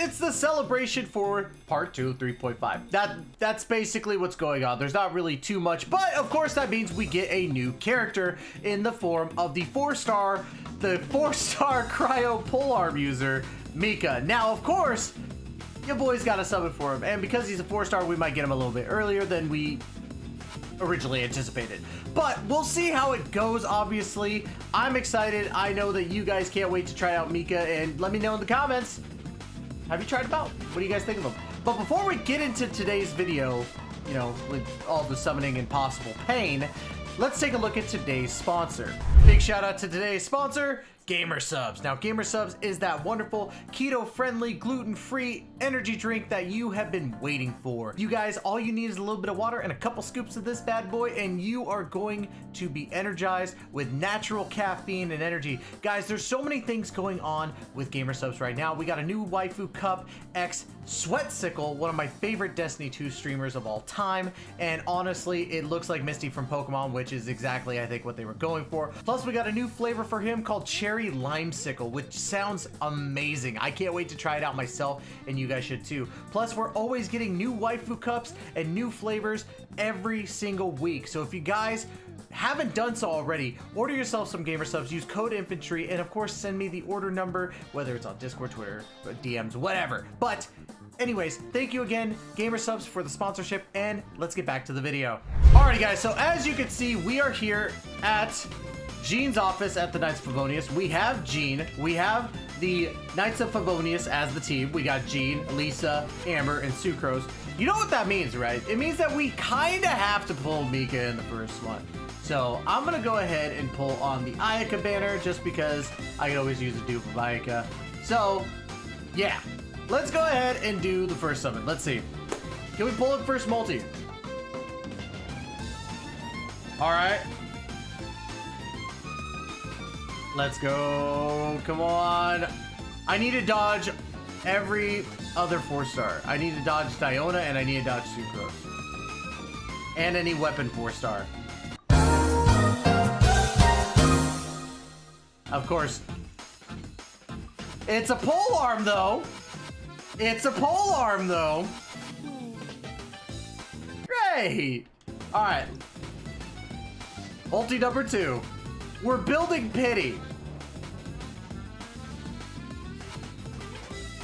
it's the celebration for part 2 of 3.5. That's basically what's going on. There's not really too much, but of course that means we get a new character in the form of the four-star cryo polearm user, Mika. Now, of course, your boy's got a summon for him, and because he's a 4-star, we might get him a little bit earlier than we originally anticipated, but we'll see how it goes. Obviously, I'm excited. I know that you guys can't wait to try out Mika, and let me know in the comments, have you tried him out? What do you guys think of him? But before we get into today's video, you know, with all the summoning and possible pain, let's take a look at today's sponsor. Big shout out to today's sponsor, GamerSupps. Now, GamerSupps is that wonderful keto-friendly, gluten-free energy drink that you have been waiting for. You guys, all you need is a little bit of water and a couple scoops of this bad boy, and you are going to be energized with natural caffeine and energy. Guys, there's so many things going on with GamerSupps right now. We got a new Waifu Cup X Sweat Sickle, one of my favorite Destiny 2 streamers of all time, and honestly, it looks like Misty from Pokemon, which is exactly, I think, what they were going for. Plus, we got a new flavor for him called Cherry Limesicle, which sounds amazing. I can't wait to try it out myself, and you guys should too. Plus, we're always getting new Waifu Cups and new flavors every single week. So if you guys haven't done so already, order yourself some GamerSupps, use code Infantry, and of course, send me the order number, whether it's on Discord, Twitter, or DMs, whatever. But anyways, thank you again, GamerSupps, for the sponsorship, and let's get back to the video. Alrighty, guys, so as you can see, we are here at Jean's office at the Knights of Favonius. We have Jean, we have the Knights of Favonius as the team. We got Jean, Lisa, Amber, and Sucrose. You know what that means, right? It means that we kind of have to pull Mika in the first one. So I'm going to go ahead and pull on the Ayaka banner just because I can always use a dupe of Ayaka. So, yeah. Let's go ahead and do the first summon. Let's see. Can we pull it first multi? All right. Let's go. Come on. I need to dodge every other 4-star. I need to dodge Diona, and I need to dodge Sucrose. And any weapon 4-star. Of course. It's a polearm, though. It's a polearm, though. Great. All right. Ulti number 2. We're building pity.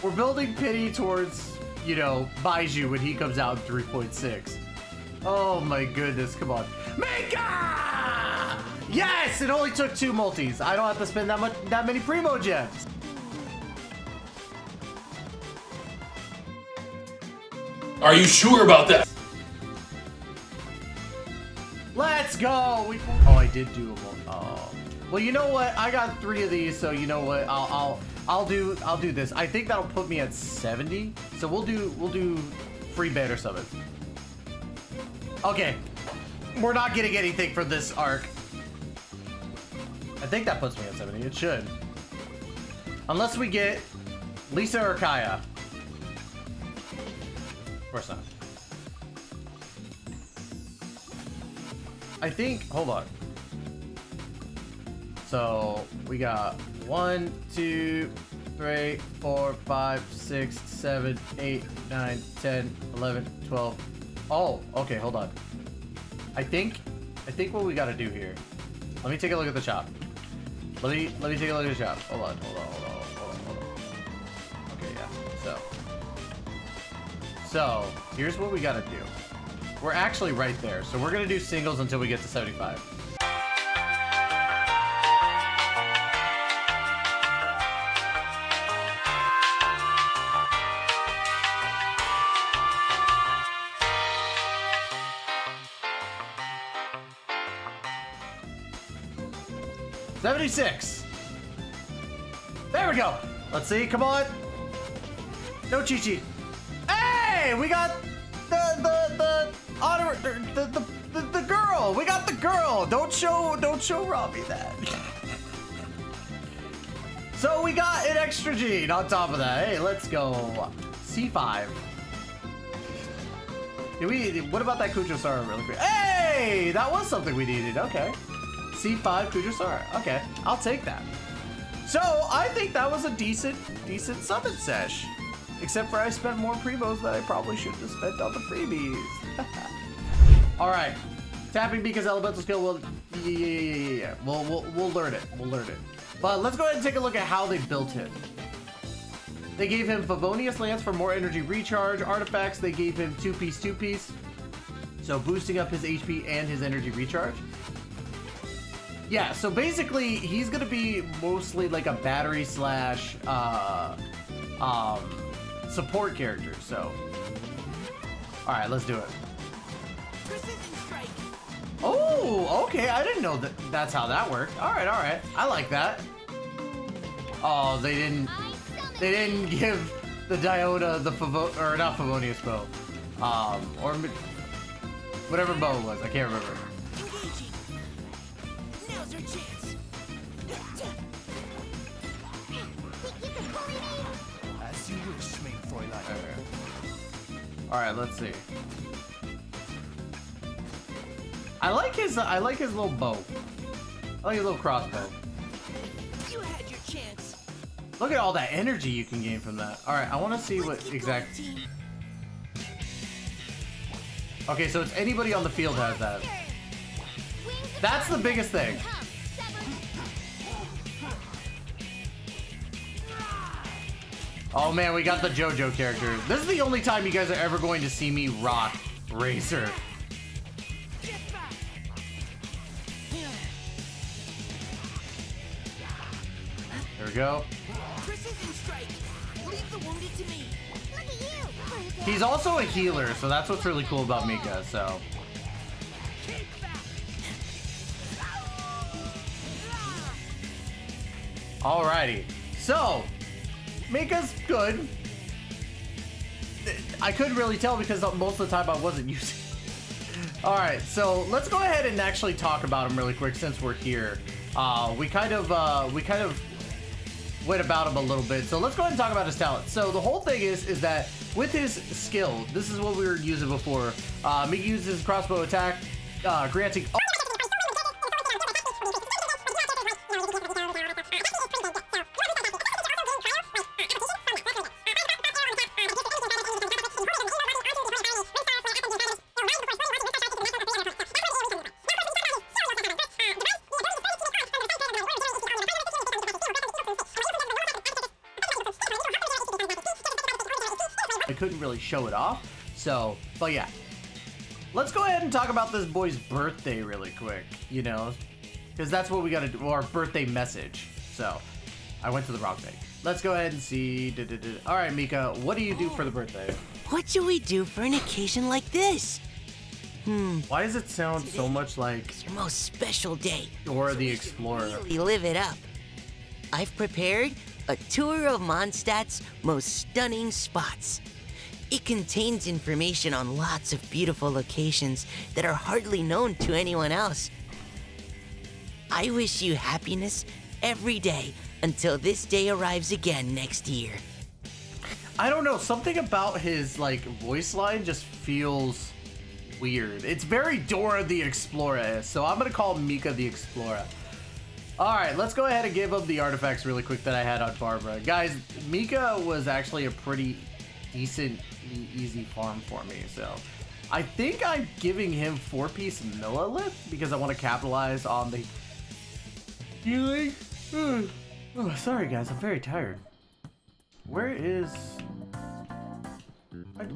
We're building pity towards, you know, Baizhu when he comes out in 3.6. Oh, my goodness. Come on. Mika! Yes! It only took 2 multis. I don't have to spend that many primo gems. Are you sure about that? Let's go! Oh, I did do a multi. Oh. Well, you know what? I got 3 of these, so you know what? I'll do this. I think that'll put me at 70. So we'll do free banner summons. Okay. We're not getting anything from this arc. I think that puts me at 70. It should. Unless we get Lisa or Kaya. Of course not. I think, hold on. So we got 1, 2, 3, 4, 5, 6, 7, 8, 9, 10, 11, 12. Oh, okay, hold on. I think what we gotta do here. Let me take a look at the shop. Let me take a look at the shop. Hold on. Okay, yeah, So here's what we gotta do. We're actually right there. So we're gonna do singles until we get to 75. $76. There we go. Let's see, come on. No cheat sheet. We got the girl. We got the girl. Don't show Robbie that. So we got an extra Gene on top of that. Hey, let's go. C5. What about that Kujou Sara really quick? Hey, that was something we needed. Okay. C5 Kujou Sara. Okay, I'll take that. So I think that was a decent summon sesh. Except for I spent more prevos that I probably should have spent on the freebies. Alright. Tapping Mika's elemental skill will... Yeah. We'll learn it. We'll learn it. But let's go ahead and take a look at how they built him. They gave him Favonius Lance for more energy recharge. Artifacts, they gave him two-piece. So boosting up his HP and his energy recharge. Yeah, so basically he's going to be mostly like a battery slash support character. So, all right, let's do it. Oh, okay. I didn't know that that's how that worked. All right, all right. I like that. Oh, they didn't give the Diona the not Favonius bow, or whatever bow it was. I can't remember. Alright, let's see. I like his little bow. I like his little crossbow. You had your chance. Look at all that energy you can gain from that. Alright, I wanna see what exactly. Okay, so it's anybody on the field has that. That's the biggest thing. Oh man, we got the JoJo character. This is the only time you guys are ever going to see me rock Razor. There we go. He's also a healer, so that's what's really cool about Mika, so. Alrighty, so. Mika's good. I couldn't really tell because most of the time I wasn't using it. Alright, so let's go ahead and actually talk about him really quick since we're here. We kind of went about him a little bit. So let's go ahead and talk about his talent. So the whole thing is that with his skill, this is what we were using before. Mika uses his crossbow attack, granting... Oh! Couldn't really show it off, so but yeah, let's go ahead and talk about this boy's birthday really quick, you know, because that's what we got to do, our birthday message. So I went to the wrong thing. Let's go ahead and see. All right, Mika, what do you do for the birthday? What should we do for an occasion like this? Why does it sound so much like it's your most special day or so the explorer? Really live it up. I've prepared a tour of Mondstadt's most stunning spots. It contains information on lots of beautiful locations that are hardly known to anyone else. I wish you happiness every day until this day arrives again next year. I don't know, something about his like voice line just feels weird. It's very Dora the Explorer, so I'm gonna call Mika the Explorer. Alright, let's go ahead and give him the artifacts really quick that I had on Barbara. Guys, Mika was actually a pretty decent easy farm for me, so I think I'm giving him 4-piece millilith because I want to capitalize on the healing. Oh, sorry guys, I'm very tired. Where is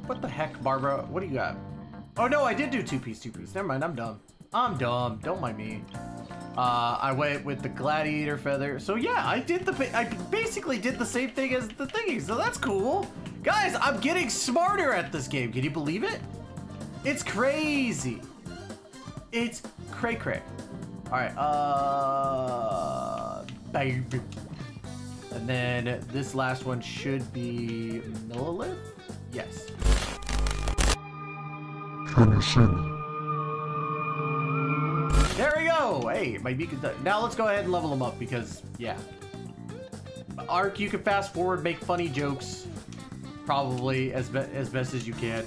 what the heck, Barbara? What do you got? Oh no, I did do two-piece. Never mind, I'm dumb. Don't mind me. I went with the gladiator feather. So yeah, I basically did the same thing as the thingy, so that's cool. Guys, I'm getting smarter at this game. Can you believe it? It's crazy. It's cray-cray. All right. Baby. And then this last one should be millilith. Yes. There we go. Hey, my beacon's done. Now let's go ahead and level them up because, yeah. Ark, you can fast forward, make funny jokes. Probably as best as you can.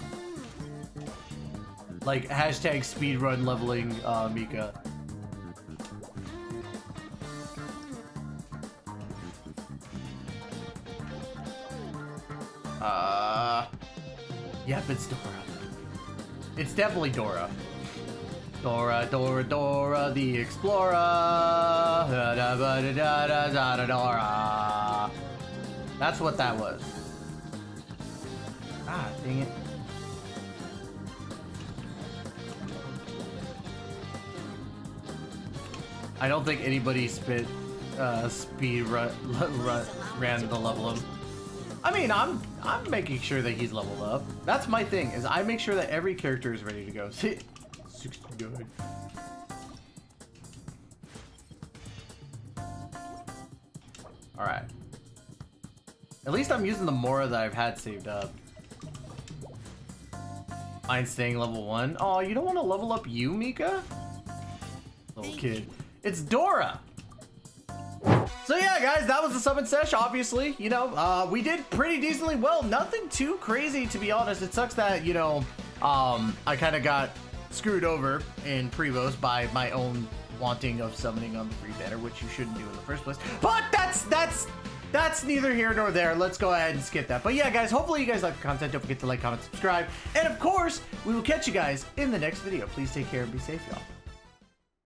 Like hashtag speedrun leveling Mika. Yep, it's Dora. It's definitely Dora. Dora, Dora, Dora, the Explorer. Da-da-ba-da-da-da-da-da-Dora. That's what that was. Ah, dang it. I don't think anybody ran the level up. I mean, I'm making sure that he's leveled up. That's my thing, is I make sure that every character is ready to go. See? Good. All right. At least I'm using the Mora that I've had saved up. Mind staying level 1? Oh, you don't want to level up you, Mika? Little kid. It's Dora! So yeah, guys, that was the summon sesh, obviously. You know, we did pretty decently well. Nothing too crazy, to be honest. It sucks that, you know, I kind of got screwed over in Prevost by my own wanting of summoning on the free banner, which you shouldn't do in the first place. But that's neither here nor there. Let's go ahead and skip that. But yeah, guys, hopefully you guys like the content. Don't forget to like, comment, subscribe. And of course, we will catch you guys in the next video. Please take care and be safe, y'all.